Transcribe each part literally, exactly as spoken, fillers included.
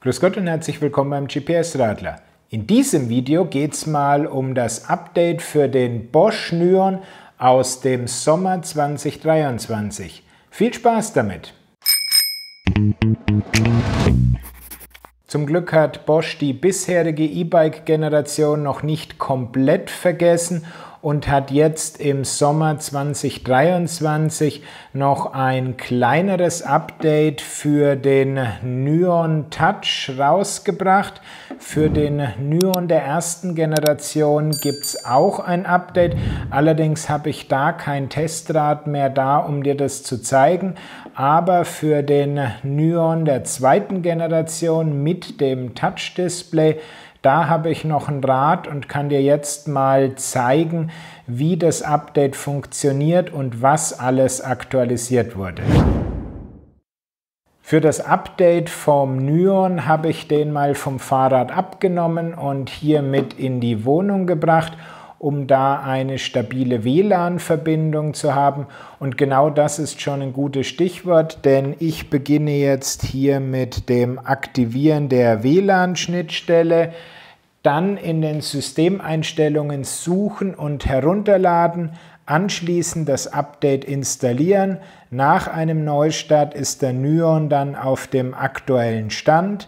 Grüß Gott und herzlich willkommen beim G P S Radler. In diesem Video geht es mal um das Update für den Bosch Nyon aus dem Sommer zwanzig dreiundzwanzig. Viel Spaß damit! Zum Glück hat Bosch die bisherige E-Bike-Generation noch nicht komplett vergessen und hat jetzt im Sommer zwanzig dreiundzwanzig noch ein kleineres Update für den Nyon Touch rausgebracht. Für den Nyon der ersten Generation gibt es auch ein Update. Allerdings habe ich da kein Testrad mehr da, um dir das zu zeigen. Aber für den Nyon der zweiten Generation mit dem Touch-Display, da habe ich noch ein Rad und kann dir jetzt mal zeigen, wie das Update funktioniert und was alles aktualisiert wurde. Für das Update vom Nyon habe ich den mal vom Fahrrad abgenommen und hier mit in die Wohnung gebracht, um da eine stabile W LAN-Verbindung zu haben. Und genau das ist schon ein gutes Stichwort, denn ich beginne jetzt hier mit dem Aktivieren der W LAN-Schnittstelle, dann in den Systemeinstellungen suchen und herunterladen, anschließend das Update installieren. Nach einem Neustart ist der Nyon dann auf dem aktuellen Stand.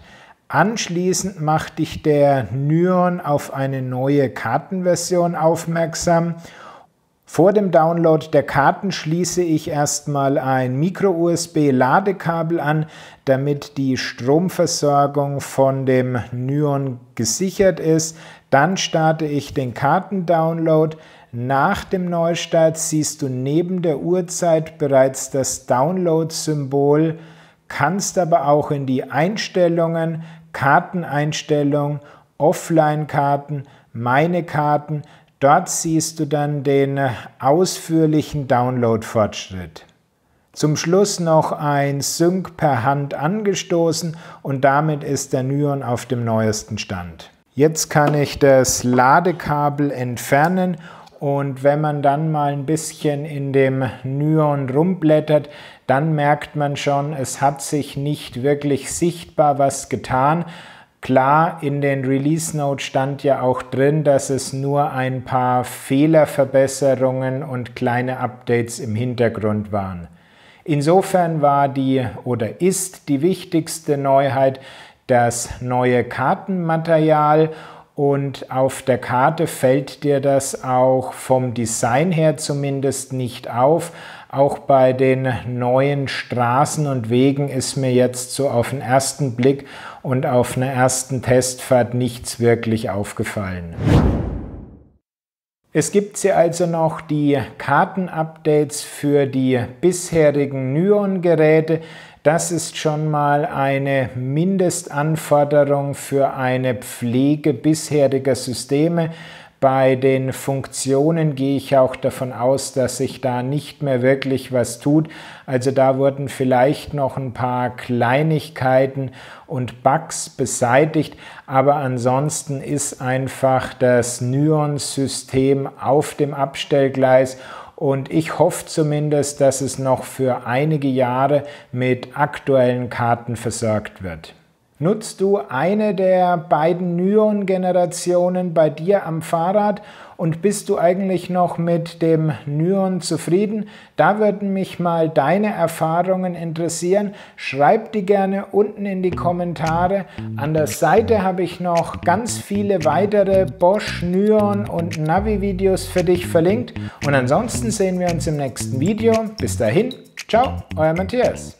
Anschließend macht dich der Nyon auf eine neue Kartenversion aufmerksam. Vor dem Download der Karten schließe ich erstmal ein Micro U S B-Ladekabel an, damit die Stromversorgung von dem Nyon gesichert ist. Dann starte ich den Kartendownload. Nach dem Neustart siehst du neben der Uhrzeit bereits das Download-Symbol, kannst aber auch in die Einstellungen, Karteneinstellung, Offline-Karten, Meine Karten, dort siehst du dann den ausführlichen Download-Fortschritt. Zum Schluss noch ein Sync per Hand angestoßen und damit ist der Nyon auf dem neuesten Stand. Jetzt kann ich das Ladekabel entfernen. Und wenn man dann mal ein bisschen in dem Nyon rumblättert, dann merkt man schon, es hat sich nicht wirklich sichtbar was getan. Klar, in den Release Notes stand ja auch drin, dass es nur ein paar Fehlerverbesserungen und kleine Updates im Hintergrund waren. Insofern war die oder ist die wichtigste Neuheit das neue Kartenmaterial. Und auf der Karte fällt dir das auch vom Design her zumindest nicht auf. Auch bei den neuen Straßen und Wegen ist mir jetzt so auf den ersten Blick und auf einer ersten Testfahrt nichts wirklich aufgefallen. Es gibt hier also noch die Kartenupdates für die bisherigen Nyon-Geräte. Das ist schon mal eine Mindestanforderung für eine Pflege bisheriger Systeme. Bei den Funktionen gehe ich auch davon aus, dass sich da nicht mehr wirklich was tut. Also da wurden vielleicht noch ein paar Kleinigkeiten und Bugs beseitigt, aber ansonsten ist einfach das Nyon-System auf dem Abstellgleis. Und ich hoffe zumindest, dass es noch für einige Jahre mit aktuellen Karten versorgt wird. Nutzt du eine der beiden Nyon-Generationen bei dir am Fahrrad und bist du eigentlich noch mit dem Nyon zufrieden? Da würden mich mal deine Erfahrungen interessieren. Schreib die gerne unten in die Kommentare. An der Seite habe ich noch ganz viele weitere Bosch, Nyon und Navi-Videos für dich verlinkt. Und ansonsten sehen wir uns im nächsten Video. Bis dahin, ciao, euer Matthias.